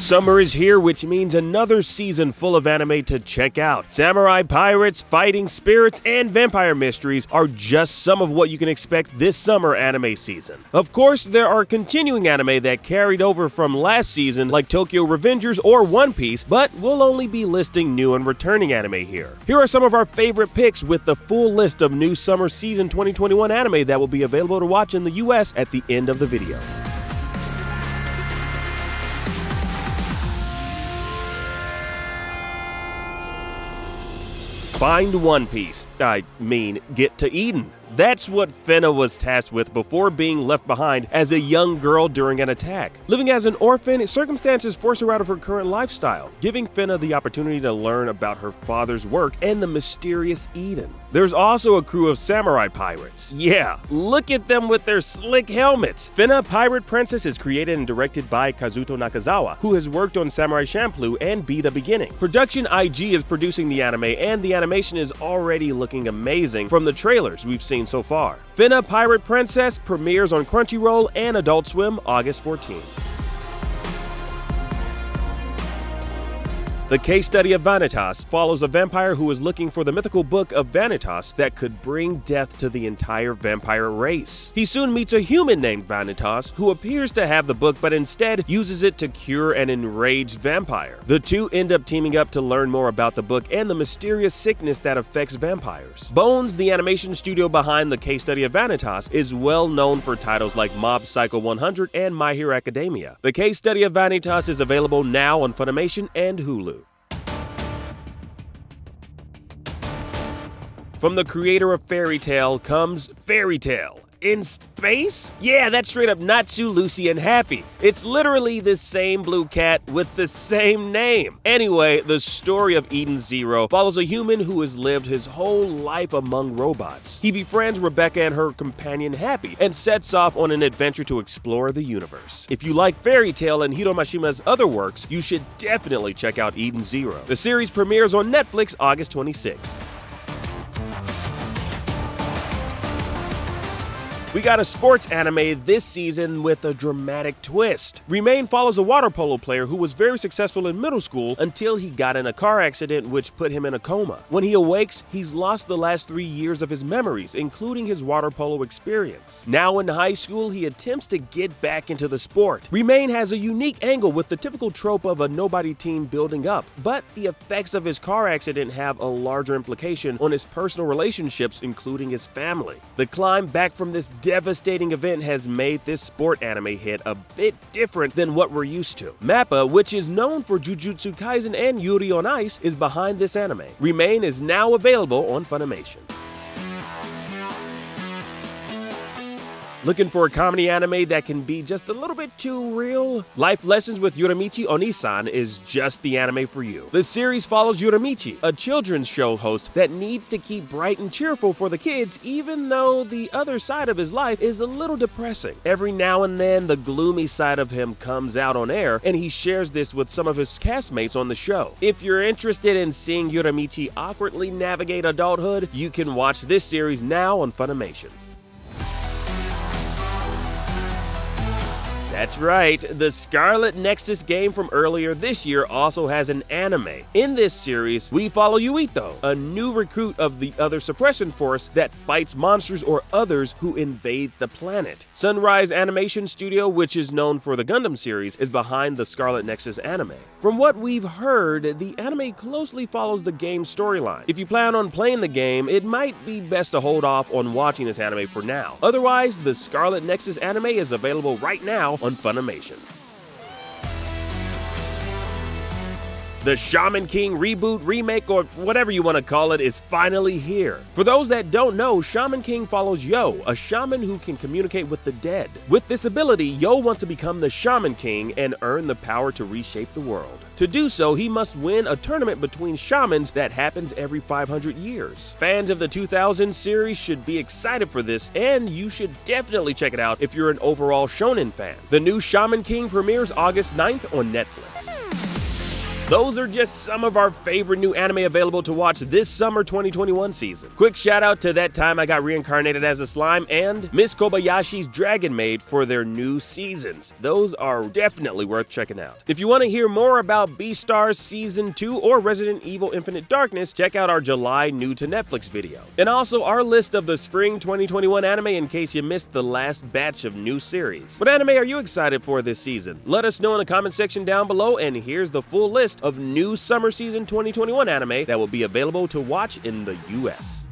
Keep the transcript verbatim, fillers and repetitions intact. Summer is here, which means another season full of anime to check out. Samurai, pirates, fighting spirits, and vampire mysteries are just some of what you can expect this summer anime season. Of course, there are continuing anime that carried over from last season, like Tokyo Revengers or One Piece, but we'll only be listing new and returning anime here. Here are some of our favorite picks with the full list of new summer season twenty twenty-one anime that will be available to watch in the U S at the end of the video. Find One Piece. I mean, get to Eden. That's what Fena was tasked with before being left behind as a young girl during an attack. Living as an orphan, circumstances force her out of her current lifestyle, giving Fena the opportunity to learn about her father's work and the mysterious Eden. There's also a crew of samurai pirates. Yeah, look at them with their slick helmets! Fena: Pirate Princess is created and directed by Kazuto Nakazawa, who has worked on Samurai Champloo and Be The Beginning. Production I G is producing the anime, and the animation is already looking amazing from the trailers we've seen so far. Fena: Pirate Princess premieres on Crunchyroll and Adult Swim August fourteenth. The Case Study of Vanitas follows a vampire who is looking for the mythical book of Vanitas that could bring death to the entire vampire race. He soon meets a human named Vanitas who appears to have the book but instead uses it to cure an enraged vampire. The two end up teaming up to learn more about the book and the mysterious sickness that affects vampires. Bones, the animation studio behind The Case Study of Vanitas, is well known for titles like Mob Psycho one hundred and My Hero Academia. The Case Study of Vanitas is available now on Funimation and Hulu. From the creator of Fairy Tail comes Fairy Tail. In space? Yeah, that's straight up Natsu, Lucy, and Happy. It's literally the same blue cat with the same name. Anyway, the story of Eden Zero follows a human who has lived his whole life among robots. He befriends Rebecca and her companion Happy and sets off on an adventure to explore the universe. If you like Fairy Tail and Hiro Mashima's other works, you should definitely check out Eden Zero. The series premieres on Netflix August twenty-sixth. We got a sports anime this season with a dramatic twist. Remain follows a water polo player who was very successful in middle school until he got in a car accident which put him in a coma. When he awakes, he's lost the last three years of his memories, including his water polo experience. Now in high school, he attempts to get back into the sport. Remain has a unique angle with the typical trope of a nobody team building up, but the effects of his car accident have a larger implication on his personal relationships, including his family. The climb back from this devastating event has made this sport anime hit a bit different than what we're used to. MAPPA, which is known for Jujutsu Kaisen and Yuri on Ice, is behind this anime. Remain is now available on Funimation. Looking for a comedy anime that can be just a little bit too real? Life Lessons with Uramichi Oniisan is just the anime for you. The series follows Uramichi, a children's show host that needs to keep bright and cheerful for the kids even though the other side of his life is a little depressing. Every now and then, the gloomy side of him comes out on air and he shares this with some of his castmates on the show. If you're interested in seeing Uramichi awkwardly navigate adulthood, you can watch this series now on Funimation. That's right, the Scarlet Nexus game from earlier this year also has an anime. In this series, we follow Yuito, a new recruit of the other suppression force that fights monsters or others who invade the planet. Sunrise Animation Studio, which is known for the Gundam series, is behind the Scarlet Nexus anime. From what we've heard, the anime closely follows the game's storyline. If you plan on playing the game, it might be best to hold off on watching this anime for now. Otherwise, the Scarlet Nexus anime is available right now on Funimation. The Shaman King reboot, remake, or whatever you want to call it is finally here. For those that don't know, Shaman King follows Yo, a shaman who can communicate with the dead. With this ability, Yo wants to become the Shaman King and earn the power to reshape the world. To do so, he must win a tournament between shamans that happens every five hundred years. Fans of the two thousand series should be excited for this, and you should definitely check it out if you're an overall shonen fan. The new Shaman King premieres August ninth on Netflix. Those are just some of our favorite new anime available to watch this summer twenty twenty-one season. Quick shout out to That Time I Got Reincarnated as a Slime and Miss Kobayashi's Dragon Maid for their new seasons. Those are definitely worth checking out. If you want to hear more about Beastars Season two or Resident Evil Infinite Darkness, check out our July new to Netflix video. And also our list of the spring twenty twenty-one anime in case you missed the last batch of new series. What anime are you excited for this season? Let us know in the comment section down below, and here's the full list of new summer season twenty twenty-one anime that will be available to watch in the U S